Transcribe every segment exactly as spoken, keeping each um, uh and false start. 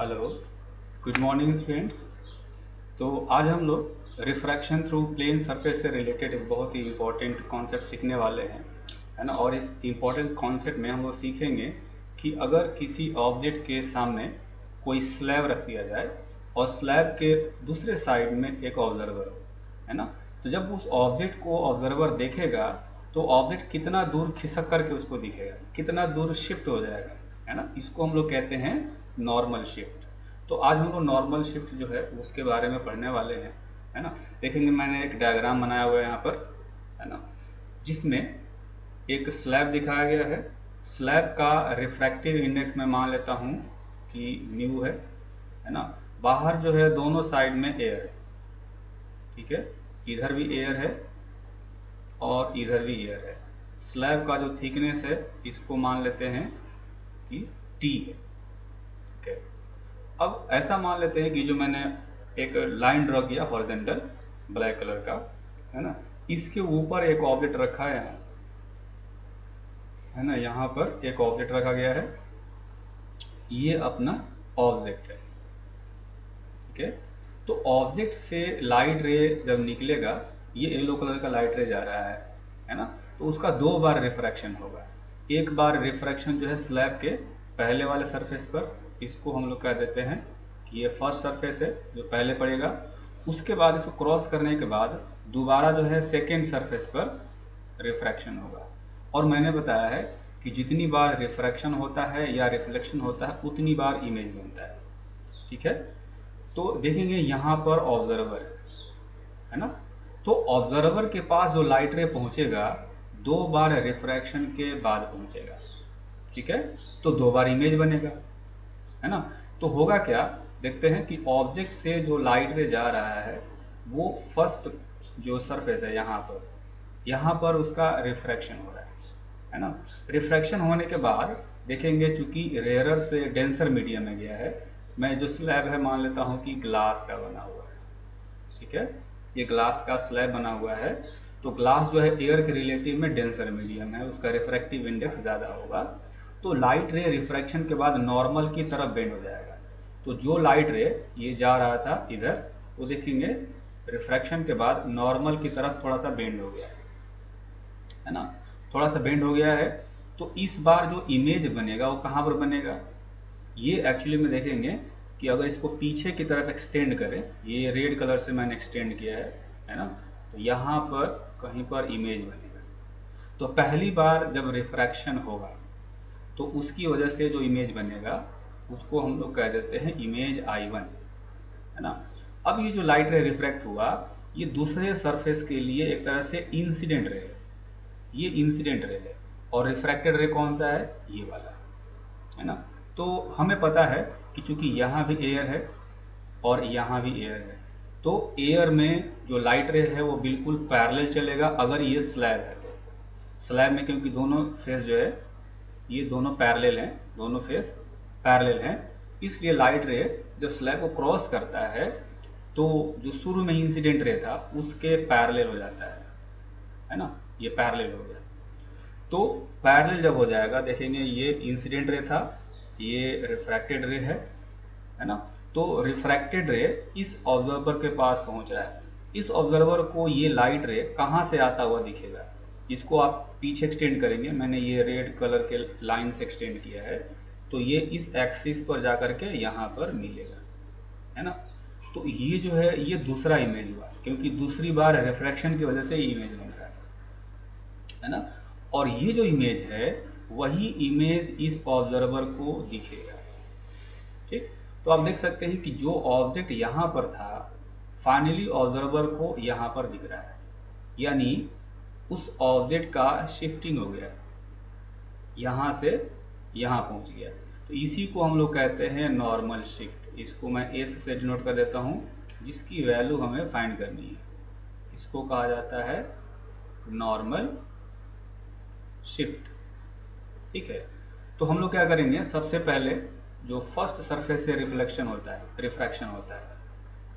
Hello good morning students. तो आज हम लोग रिफ्रैक्शन थ्रू प्लेन सरफेस से रिलेटेड एक बहुत ही इम्पॉर्टेंट कॉन्सेप्ट सीखने वाले हैं, है ना। और इस इम्पॉर्टेंट कॉन्सेप्ट में हम लोग सीखेंगे कि अगर किसी ऑब्जेक्ट के सामने कोई स्लैब रख दिया जाए और स्लैब के दूसरे साइड में एक ऑब्जर्वर हो, है ना, तो जब उस ऑब्जेक्ट को ऑब्जर्वर देखेगा तो ऑब्जेक्ट कितना दूर खिसक करके उसको दिखेगा, कितना दूर शिफ्ट हो जाएगा, है ना। इसको हम लोग कहते हैं नॉर्मल शिफ्ट। तो आज हम लोग नॉर्मल शिफ्ट जो है उसके बारे में पढ़ने वाले हैं, है ना। देखेंगे मैंने एक डायग्राम बनाया हुआ है यहाँ पर, है ना, जिसमें एक स्लैब दिखाया गया है। स्लैब का रिफ्रैक्टिव इंडेक्स मैं मान लेता हूँ कि म्यू है, है ना। बाहर जो है दोनों साइड में एयर है, ठीक है, इधर भी एयर है और इधर भी एयर है। स्लैब का जो थिकनेस है इसको मान लेते हैं कि टी है, ठीक है। अब ऐसा मान लेते हैं कि जो मैंने एक लाइन ड्रॉ किया हॉरिजॉन्टल ब्लैक कलर का, है ना, इसके ऊपर एक ऑब्जेक्ट रखा है, है ना, यहाँ पर एक ऑब्जेक्ट रखा गया है। ये अपना ऑब्जेक्ट है, ठीक है। तो ऑब्जेक्ट से लाइट रे जब निकलेगा, ये येलो कलर का लाइट रे जा रहा है, है ना, तो उसका दो बार रिफ्रैक्शन होगा। एक बार रिफ्रैक्शन जो है स्लैब के पहले वाले सरफेस पर, इसको हम लोग कह देते हैं कि ये फर्स्ट सरफेस है जो पहले पड़ेगा। उसके बाद इसको क्रॉस करने के बाद दोबारा जो है सेकेंड सरफेस पर रिफ्रैक्शन होगा। और मैंने बताया है कि जितनी बार रिफ्रैक्शन होता है या रिफ्लेक्शन होता है उतनी बार इमेज बनता है, ठीक है। तो देखेंगे यहाँ पर ऑब्जर्वर है, है ना। तो ऑब्जर्वर के पास जो लाइट रे पहुंचेगा दो बार रिफ्रैक्शन के बाद पहुंचेगा, ठीक है, तो दो बार इमेज बनेगा, है ना। तो होगा क्या, देखते हैं कि ऑब्जेक्ट से जो लाइट रे जा रहा है वो फर्स्ट जो सरफेस है यहाँ पर, यहाँ पर उसका रिफ्रैक्शन हो रहा है, है ना। रिफ्रैक्शन होने के बाद देखेंगे चूंकि रेयरर से डेंसर मीडियम में गया है। मैं जो स्लैब है मान लेता हूँ कि ग्लास का बना हुआ है, ठीक है, ये ग्लास का स्लैब बना हुआ है। तो ग्लास जो है एयर के रिलेटिव में डेंसर मीडियम है, उसका रिफ्रैक्टिव इंडेक्स ज़्यादा होगा। तो लाइट रे रिफ्रैक्शन के बाद नॉर्मल की तरफ बेंड हो जाएगा। तो जो लाइट रे ये जा रहा था इधर, वो देखेंगे रिफ्रैक्शन के बाद नॉर्मल की तरफ थोड़ा सा बेंड हो गया है, है ना, थोड़ा सा बेंड हो गया है। तो इस बार जो इमेज बनेगा वो कहाँ पर बनेगा, ये एक्चुअली में देखेंगे कि अगर इसको पीछे की तरफ एक्सटेंड करें, ये रेड कलर से मैंने एक्सटेंड किया है, है ना, तो यहाँ पर कहीं पर इमेज बनेगा। तो पहली बार जब रिफ्रैक्शन होगा तो उसकी वजह से जो इमेज बनेगा उसको हम लोग कह देते हैं इमेज आई वन, है ना। अब ये जो लाइट रे रिफ्रैक्ट हुआ ये दूसरे सरफेस के लिए एक तरह से इंसिडेंट रे है, ये इंसिडेंट रे है। और रिफ्रैक्टेड रे कौन सा है, ये वाला, है ना। तो हमें पता है कि चूंकि यहाँ भी एयर है और यहाँ भी एयर है, तो एयर में जो लाइट रे है वो बिल्कुल पैरेलल चलेगा अगर ये स्लैब है तो। स्लैब में क्योंकि दोनों फेस जो है ये दोनों पैरेलल हैं, दोनों फेस पैरेलल हैं, इसलिए लाइट रे जब स्लैब को क्रॉस करता है तो जो शुरू में इंसिडेंट रे था उसके पैरेलल हो जाता है, है ना, ये पैरेलल हो गया। तो पैरेलल जब हो जाएगा देखेंगे ये इंसिडेंट रे था, ये रिफ्रैक्टेड रे है, है ना। तो रिफ्रैक्टेड रे इस ऑब्जर्वर के पास पहुंच रहा है। इस ऑब्जर्वर को ये लाइट रे कहाँ से आता हुआ दिखेगा, इसको आप पीछे एक्सटेंड करेंगे। मैंने ये रेड कलर के लाइन से एक्सटेंड किया है, तो ये इस एक्सिस पर जाकर के यहाँ पर मिलेगा, है ना। तो ये जो है ये दूसरा इमेज हुआ क्योंकि दूसरी बार रिफ्रैक्शन की वजह से ये इमेज बन रहा है, है ना। और ये जो इमेज है वही इमेज इस ऑब्जर्वर को दिखेगा, ठीक। तो आप देख सकते हैं कि जो ऑब्जेक्ट यहाँ पर था फाइनली ऑब्जर्वर को यहाँ पर दिख रहा है, यानी उस ऑब्जेक्ट का शिफ्टिंग हो गया, यहाँ से यहाँ पहुँच गया। तो इसी को हम लोग कहते हैं नॉर्मल शिफ्ट। इसको मैं एस से डिनोट कर देता हूँ, जिसकी वैल्यू हमें फाइंड करनी है, इसको कहा जाता है नॉर्मल शिफ्ट, ठीक है। तो हम लोग क्या करेंगे, सबसे पहले जो फर्स्ट सरफेस से रिफ्लेक्शन होता है, रिफ्रैक्शन होता है,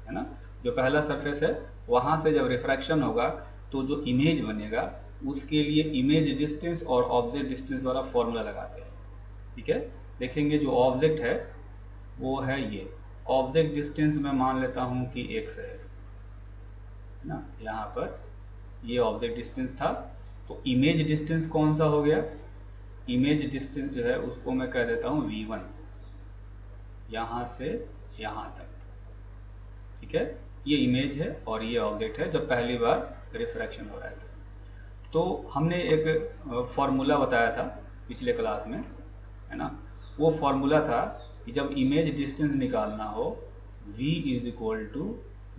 है ना, जो पहला सरफेस है वहाँ से जब रिफ्रैक्शन होगा तो जो इमेज बनेगा उसके लिए इमेज डिस्टेंस और ऑब्जेक्ट डिस्टेंस वाला फॉर्मूला लगाते हैं, ठीक है। देखेंगे जो ऑब्जेक्ट है वो है ये ऑब्जेक्ट डिस्टेंस। मैं मान लेता हूं कि एक्स है ना, यहाँ पर ये ऑब्जेक्ट डिस्टेंस था। तो इमेज डिस्टेंस कौन सा हो गया? इमेज डिस्टेंस जो है उसको मैं कह देता हूं वी वन, यहाँ से यहाँ तक। ठीक है, ये इमेज है और ये ऑब्जेक्ट है जब पहली बार रिफ्रैक्शन हो रहा था। तो हमने एक फॉर्मूला बताया था पिछले क्लास में, है ना। वो फॉर्मूला था कि जब इमेज डिस्टेंस निकालना हो v is equal to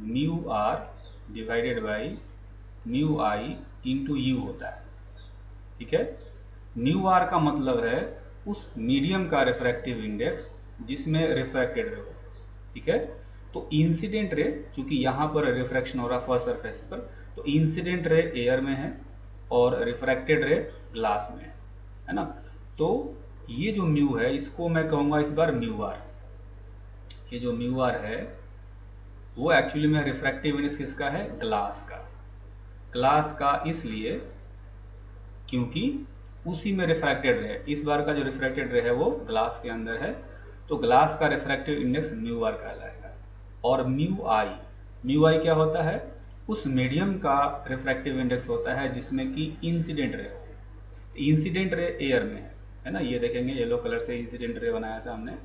mu r divided by mu i into u होता है। ठीक है, म्यू आर का मतलब है उस मीडियम का रिफ्रैक्टिव इंडेक्स जिसमें रिफ्रैक्टेड रे हो। ठीक है, तो इंसिडेंट रे, चूंकि यहाँ पर रिफ्रैक्शन हो रहा फर्स्ट सरफेस पर, तो इंसिडेंट रे एयर में है और रिफ्रैक्टेड रे ग्लास में है, है ना। तो ये जो म्यू है इसको मैं कहूँगा इस बार म्यू आर। ये जो म्यू आर है वो एक्चुअली में रिफ्रैक्टिव इंडेक्स किसका है? ग्लास का। ग्लास का इसलिए क्योंकि उसी में रिफ्रैक्टेड रे है। इस बार का जो रिफ्रैक्टेड रे है वो ग्लास के अंदर है, तो ग्लास का रिफ्रैक्टिव इंडेक्स म्यू आर कहलाएगा। और म्यू आई, म्यू आई क्या होता है? उस मीडियम का रिफ्रैक्टिव इंडेक्स होता है जिसमें कि इंसिडेंट रे हो। इंसिडेंट रे एयर में है, है ना। ये देखेंगे येलो कलर से इंसिडेंट रे बनाया था हमने,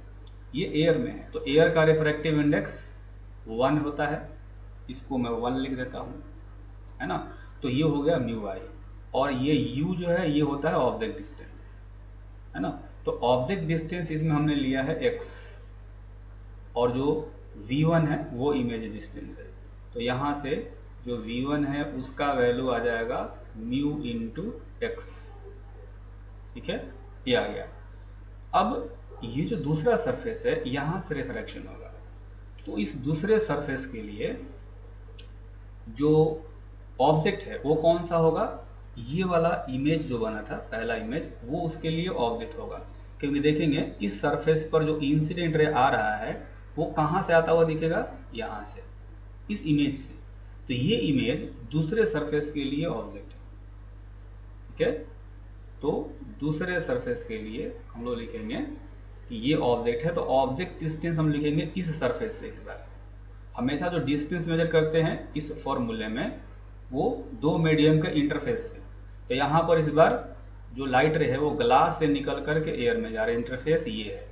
ये एयर में है। तो एयर का रिफ्रैक्टिव इंडेक्स वन होता है, इसको मैं वन लिख देता हूँ, है ना। तो ये हो गया म्यू आई। और ये यू जो है ये होता है ऑब्जेक्ट डिस्टेंस, है ना। तो ऑब्जेक्ट डिस्टेंस इसमें हमने लिया है एक्स, और जो वी वन है वो इमेज डिस्टेंस है। तो यहाँ से जो वी वन है उसका वैल्यू आ जाएगा म्यू इंटू एक्स। ठीक है, ये आ गया। अब ये जो दूसरा सरफेस है यहाँ से रिफ्रैक्शन होगा, तो इस दूसरे सरफेस के लिए जो ऑब्जेक्ट है वो कौन सा होगा? ये वाला इमेज जो बना था पहला इमेज, वो उसके लिए ऑब्जेक्ट होगा। क्योंकि देखेंगे इस सरफेस पर जो इंसिडेंट रे आ रहा है वो कहाँ से आता हुआ दिखेगा? यहाँ से, इस इमेज से। तो ये इमेज दूसरे सरफेस के लिए ऑब्जेक्ट है। ठीक है, तो दूसरे सरफेस के लिए हम लोग लिखेंगे कि ये ऑब्जेक्ट है, तो ऑब्जेक्ट डिस्टेंस हम लिखेंगे इस सरफेस से। इस बार हमेशा जो डिस्टेंस मेजर करते हैं इस फॉर्मूले में वो दो मीडियम के इंटरफेस से। तो यहाँ पर इस बार जो लाइट रे है वो ग्लास से निकल करके एयर में जा रहा है, इंटरफेस ये है।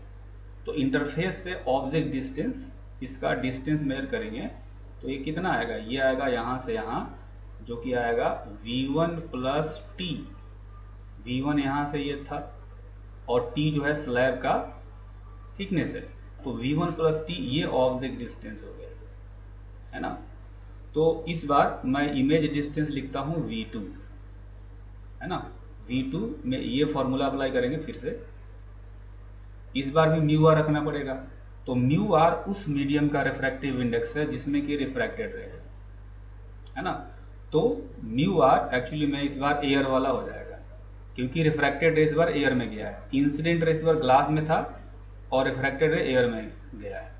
तो इंटरफेस से ऑब्जेक्ट डिस्टेंस, इसका डिस्टेंस मेजर करेंगे। तो ये कितना आएगा? ये आएगा यहाँ से यहाँ, जो कि आएगा v one plus t. V one यहाँ से ये था और टी जो है स्लैब का थिकनेस है। तो वी वन प्लस टी, ये ऑब्जेक्ट डिस्टेंस हो गया, है ना। तो इस बार मैं इमेज डिस्टेंस लिखता हूँ वी टू, है ना। वी टू में ये फॉर्मूला अप्लाई करेंगे फिर से। इस बार भी म्यू आर रखना पड़ेगा। तो म्यू आर उस मीडियम का रिफ्रैक्टिव इंडेक्स है जिसमें कि रिफ्रैक्टेड रे है, है ना। तो म्यू आर एक्चुअली में इस बार एयर वाला हो जाएगा, क्योंकि रिफ्रैक्टेड रे इस बार एयर में गया है। इंसिडेंट रे इस बार ग्लास में था और रिफ्रैक्टेड रे एयर में गया है।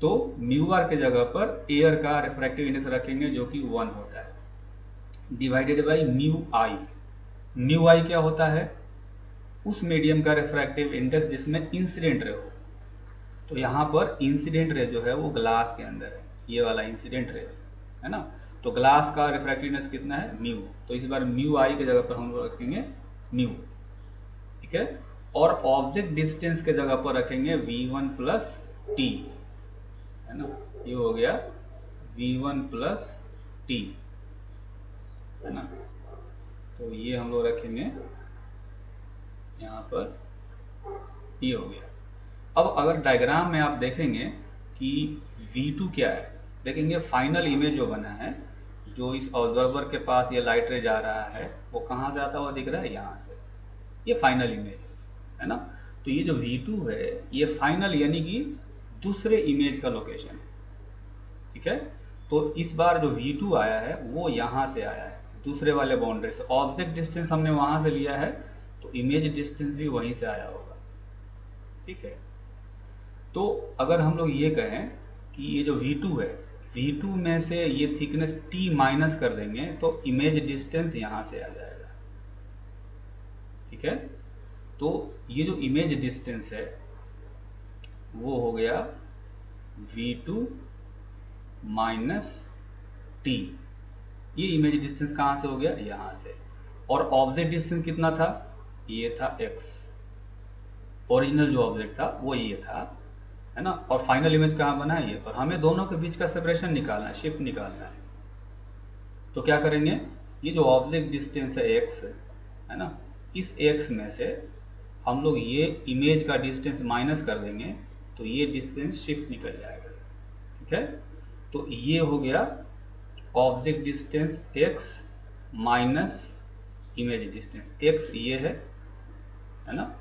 तो म्यू आर के जगह पर एयर का रिफ्रैक्टिव इंडेक्स रखेंगे जो कि वन होता है, divided by mu i. Mu i क्या होता है? उस मीडियम का रिफ्रैक्टिव इंडेक्स जिसमें इंसिडेंट रे हो। तो यहाँ पर इंसिडेंट रे जो है वो ग्लास के अंदर है, ये वाला इंसिडेंट रे, है ना। तो ग्लास का रिफ्रैक्टिव इंडेक्स कितना है? म्यू। तो इस बार म्यू आई की जगह पर हम लोग रखेंगे म्यू। ठीक है, और ऑब्जेक्ट डिस्टेंस के जगह पर रखेंगे वी वन प्लस टी, है ना। ये हो गया वी वन प्लस टी, है ना। तो ये हम लोग रखेंगे यहाँ पर, ये हो गया। अब अगर डायग्राम में आप देखेंगे कि वी टू क्या है, देखेंगे फाइनल इमेज जो बना है, जो इस ऑब्जर्वर के पास ये लाइट रे जा रहा है वो कहाँ से आता हुआ दिख रहा है? यहाँ से। ये फाइनल इमेज है ना। तो ये जो वी टू है ये फाइनल यानी कि दूसरे इमेज का लोकेशन है। ठीक है, तो इस बार जो वी टू आया है वो यहाँ से आया है, दूसरे वाले बाउंड्री से। ऑब्जेक्ट डिस्टेंस हमने वहाँ से लिया है, तो इमेज डिस्टेंस भी वहीं से आया होगा। ठीक है, तो अगर हम लोग ये कहें कि ये जो वी टू है, वी टू में से ये थिकनेस t माइनस कर देंगे तो इमेज डिस्टेंस यहां से आ जाएगा। ठीक है, तो ये जो इमेज डिस्टेंस है वो हो गया v टू माइनस टी। ये इमेज डिस्टेंस कहां से हो गया, यहां से। और ऑब्जेक्ट डिस्टेंस कितना था, ये था x, ओरिजिनल जो ऑब्जेक्ट था वो ये था, है ना। और फाइनल इमेज कहां बना है, ये। और हमें दोनों के बीच का सेपरेशन निकालना है, शिफ्ट निकालना है। तो क्या करेंगे, ये जो ऑब्जेक्ट डिस्टेंस है x, है ना, इस x में से हम लोग ये इमेज का डिस्टेंस माइनस कर देंगे तो ये डिस्टेंस शिफ्ट निकल जाएगा, ठीक है। तो ये हो गया object distance x minus image distance x, ये है, है ना,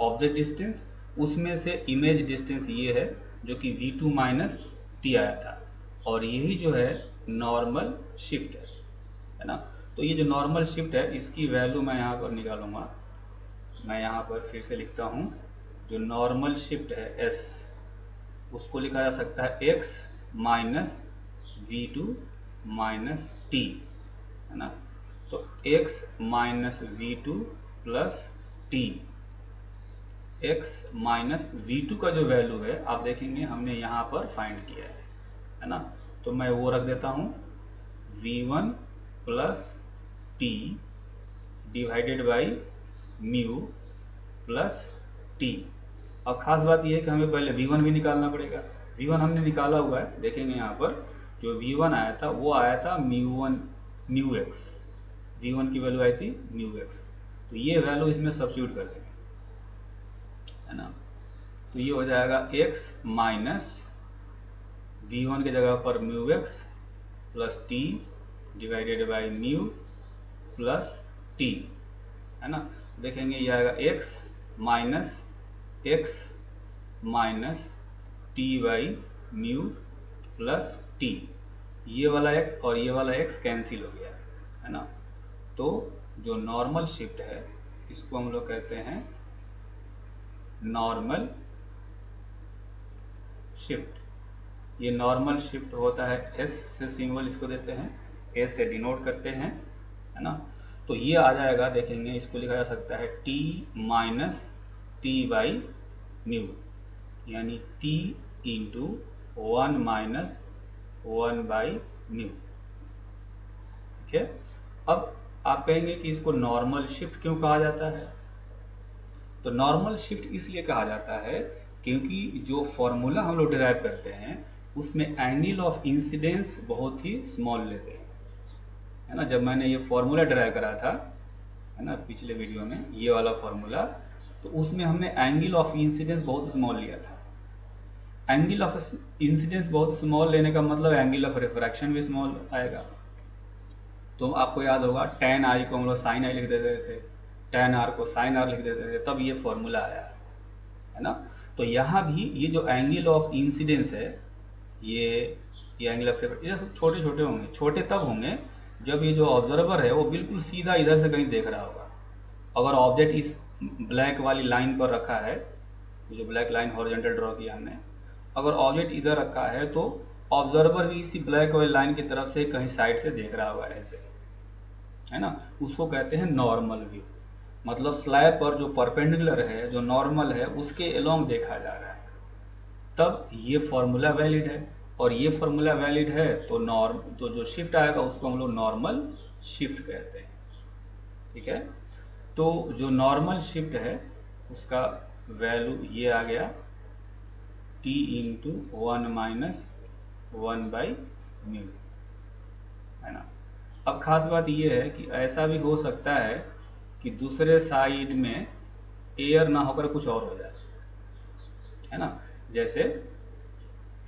ऑब्जेक्ट डिस्टेंस। उसमें से इमेज डिस्टेंस ये है जो कि v टू माइनस टी आया था, और यही जो है नॉर्मल शिफ्ट है, है ना। तो ये जो नॉर्मल शिफ्ट है इसकी वैल्यू मैं यहाँ पर निकालूंगा। मैं यहाँ पर फिर से लिखता हूँ, जो नॉर्मल शिफ्ट है s, उसको लिखा जा सकता है x minus v two minus t, है ना। तो x minus v two plus t, x minus v two का जो वैल्यू है आप देखेंगे हमने यहाँ पर फाइंड किया है, है ना। तो मैं वो रख देता हूँ, v one plus t divided by mu plus t. अब खास बात यह है कि हमें पहले v वन भी निकालना पड़ेगा। v वन हमने निकाला हुआ है, देखेंगे यहाँ पर जो v वन आया था वो आया था mu one mu x, v one की वैल्यू आई थी म्यू एक्स। तो ये वैल्यू इसमें सब्स्टिट्यूट कर देंगे, है ना। तो ये हो जाएगा x माइनस v वन के जगह पर mu x plus t divided by mu plus t, है ना। देखेंगे ये आएगा x minus x minus t by mu plus t. ये वाला x और ये वाला x कैंसिल हो गया, है ना। तो जो नॉर्मल शिफ्ट है इसको हम लोग कहते हैं नॉर्मल शिफ्ट। ये नॉर्मल शिफ्ट होता है, s से सिंबल इसको देते हैं, s से डिनोट करते हैं, है ना। तो ये आ जाएगा, देखेंगे इसको लिखा जा सकता है t minus t by mu, यानी t into one minus one by mu, ठीक है। अब आप कहेंगे कि इसको नॉर्मल शिफ्ट क्यों कहा जाता है, तो नॉर्मल शिफ्ट इसलिए कहा जाता है क्योंकि जो फॉर्मूला हम लोग डिराइव करते हैं उसमें एंगल ऑफ इंसिडेंस बहुत ही स्मॉल लेते हैं, है ना। जब मैंने ये फॉर्मूला डिराइव करा था, है ना, पिछले वीडियो में ये वाला फॉर्मूला, तो उसमें हमने एंगल ऑफ इंसिडेंस बहुत स्मॉल लिया था। एंगल ऑफ इंसिडेंस बहुत स्मॉल लेने का मतलब एंगल ऑफ रिफ्रैक्शन भी स्मॉल आएगा। तो आपको याद होगा tan i को हम लोग sin i लिख देते थे, tan r को sin r लिख देते थे, तब ये फॉर्मूला आया, है ना। तो यहाँ भी ये जो एंगल ऑफ इंसिडेंस है, ये ये एंगल ऑफ रिफ्रैक्शन छोटे छोटे होंगे। छोटे तब होंगे जब ये जो ऑब्जर्वर है वो बिल्कुल सीधा इधर से कहीं देख रहा होगा। अगर ऑब्जेक्ट इस ब्लैक वाली लाइन पर रखा है, जो ब्लैक लाइन हॉरिजॉन्टल ड्रॉ किया हमने, अगर ऑब्जेक्ट इधर रखा है तो ऑब्जर्वर भी इसी ब्लैक वाली लाइन की तरफ से कहीं साइड से देख रहा होगा, ऐसे, है ना। उसको कहते हैं नॉर्मल व्यू। मतलब स्लैब पर जो परपेंडिकुलर है, जो नॉर्मल है, उसके अलोंग देखा जा रहा है, तब ये फॉर्मूला वैलिड है। और ये फॉर्मूला वैलिड है तो नॉर्म तो जो शिफ्ट आएगा उसको हम लोग नॉर्मल शिफ्ट कहते हैं, ठीक है। तो जो नॉर्मल शिफ्ट है उसका वैल्यू ये आ गया t into one minus one by mu, है ना। अब खास बात ये है कि ऐसा भी हो सकता है कि दूसरे साइड में एयर ना होकर कुछ और हो जाए, है ना। जैसे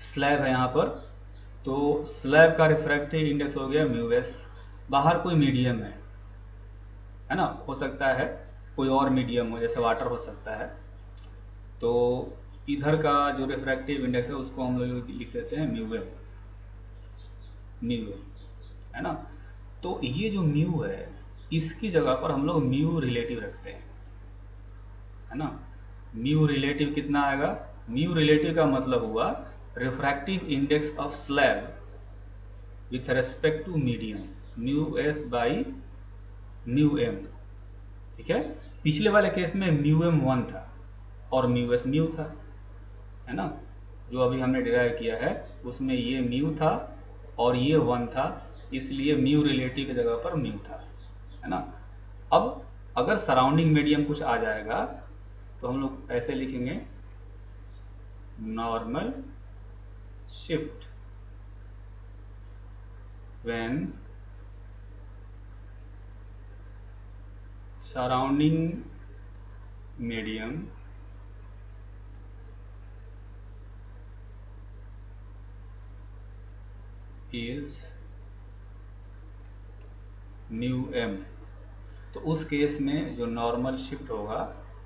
स्लैब है यहाँ पर, तो स्लैब का रिफ्रैक्टिव इंडेक्स हो गया म्यू एस। बाहर कोई मीडियम है, है ना, हो सकता है कोई और मीडियम हो, जैसे वाटर हो सकता है, तो इधर का जो रिफ्रैक्टिव इंडेक्स है उसको हम लोग लिख देते हैं म्यू एम, म्यू, है ना। तो ये जो म्यू है इसकी जगह पर हम लोग म्यू रिलेटिव रखते हैं, है ना। म्यू रिलेटिव कितना आएगा, म्यू रिलेटिव का मतलब हुआ refractive index of slab with respect to medium, mu s by mu m, ठीक है। पिछले वाले केस में म्यू एम वन था और म्यू एस म्यू था, है ना, जो अभी हमने डिराइव किया है उसमें ये म्यू था और ये वन था, इसलिए म्यू रिलेटिव की जगह पर म्यू था, है ना। अब अगर सराउंडिंग मीडियम कुछ आ जाएगा तो हम लोग ऐसे लिखेंगे normal shift when surrounding medium is mu m. तो उस केस में जो नॉर्मल शिफ्ट होगा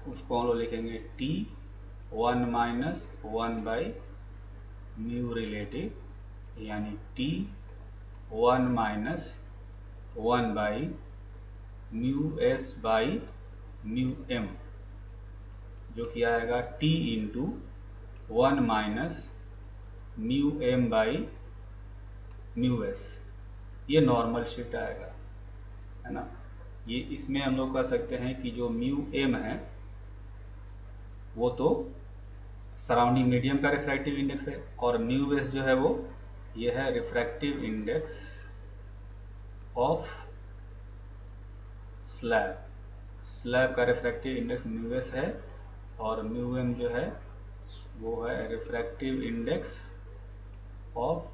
उसको हम लोग लिखेंगे t one minus one by mu relative, यानी t one minus one by mu s by mu m, जो कि आएगा t into one minus mu m by mu s. ये नॉर्मल शिफ्ट आएगा, है ना। ये इसमें हम लोग कह सकते हैं कि जो म्यू एम है वो तो सराउंडिंग मीडियम का रिफ्रैक्टिव इंडेक्स है और म्यू एस जो है वो ये है refractive index of slab. Slab का रिफ्रैक्टिव इंडेक्स म्यू एस है और म्यू एम जो है वो है refractive index of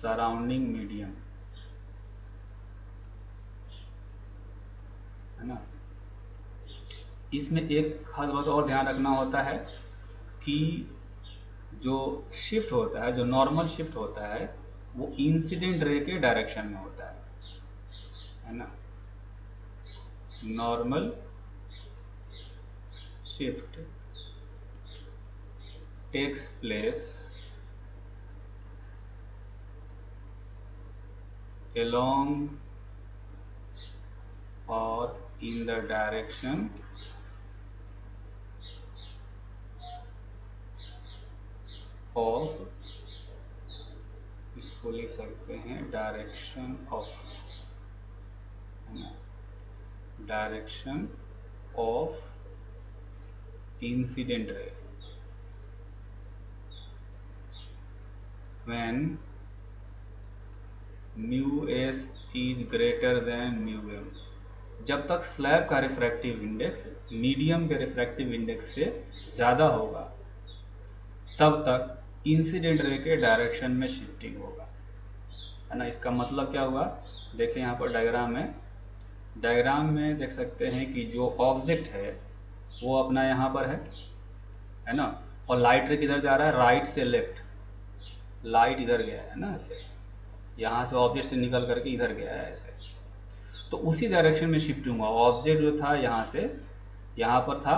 surrounding medium, है ना। इसमें एक खास बात और ध्यान रखना होता है कि जो शिफ्ट होता है, जो नॉर्मल शिफ्ट होता है वो इंसिडेंट रे के डायरेक्शन में होता है, है ना। Normal shift takes place along or in the direction of, इसको लिख सकते हैं direction of, direction of incident ray when mu s is greater than mu m. जब तक स्लैब का रिफ्रैक्टिव इंडेक्स मीडियम के रिफ्रैक्टिव इंडेक्स से ज़्यादा होगा तब तक इंसिडेंट रे के डायरेक्शन में शिफ्टिंग होगा, है ना। इसका मतलब क्या हुआ, देखें यहाँ पर डायग्राम है। डायग्राम में देख सकते हैं कि जो ऑब्जेक्ट है वो अपना यहाँ पर है, है ना, और लाइट रे किधर जा रहा है, राइट से लेफ्ट। लाइट इधर गया है ना, ऐसे यहाँ से ऑब्जेक्ट से निकल करके इधर गया है ऐसे, तो उसी डायरेक्शन में शिफ्टिंग हुआ। ऑब्जेक्ट जो था यहाँ से यहाँ पर था,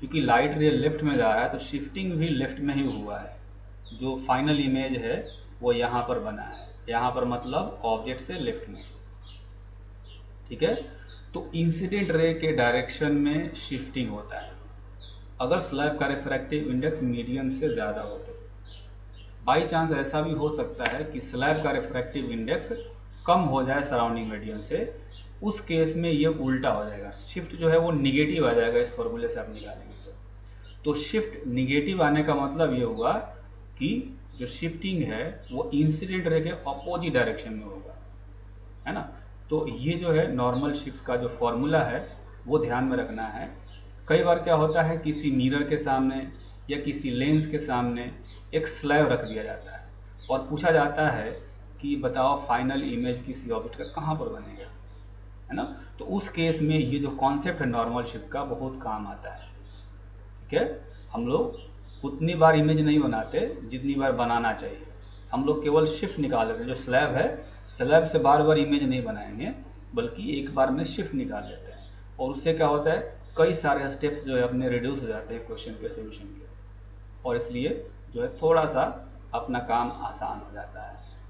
क्योंकि लाइट रे लेफ्ट में जा रहा है तो शिफ्टिंग भी लेफ्ट में ही हुआ है। जो फाइनल इमेज है वो यहाँ पर बना है, यहाँ पर मतलब ऑब्जेक्ट से लेफ्ट में, ठीक है। तो इंसिडेंट रे के डायरेक्शन में शिफ्टिंग होता है अगर स्लैब का रिफ्रैक्टिव इंडेक्स मीडियम से ज़्यादा हो तो। बाई चांस ऐसा भी हो सकता है कि स्लैब का रिफ्रैक्टिव इंडेक्स कम हो जाए सराउंडिंग मीडियम से, उस केस में ये उल्टा हो जाएगा, शिफ्ट जो है वो निगेटिव आ जाएगा। इस फॉर्मूले से आप निकालेंगे तो शिफ्ट निगेटिव आने का मतलब ये हुआ कि जो शिफ्टिंग है वो इंसिडेंट रे के अपोजिट डायरेक्शन में होगा, है ना। तो ये जो है नॉर्मल शिफ्ट का जो फॉर्मूला है वो ध्यान में रखना है। कई बार क्या होता है, किसी मिरर के सामने या किसी लेंस के सामने एक स्लैब रख दिया जाता है और पूछा जाता है कि बताओ फाइनल इमेज किसी ऑब्जेक्ट का कहाँ पर बनेगा, है ना। तो उस केस में ये जो कॉन्सेप्ट है नॉर्मल शिफ्ट का बहुत काम आता है, ठीक है। हम लोग उतनी बार इमेज नहीं बनाते जितनी बार बनाना चाहिए, हम लोग केवल शिफ्ट निकाल लेते हैं। जो स्लैब है, स्लैब से बार बार इमेज नहीं बनाएंगे बल्कि एक बार में शिफ्ट निकाल लेते हैं, और उससे क्या होता है कई सारे स्टेप्स जो है अपने रिड्यूस हो जाते हैं क्वेश्चन के सोल्यूशन के, और इसलिए जो है थोड़ा सा अपना काम आसान हो जाता है।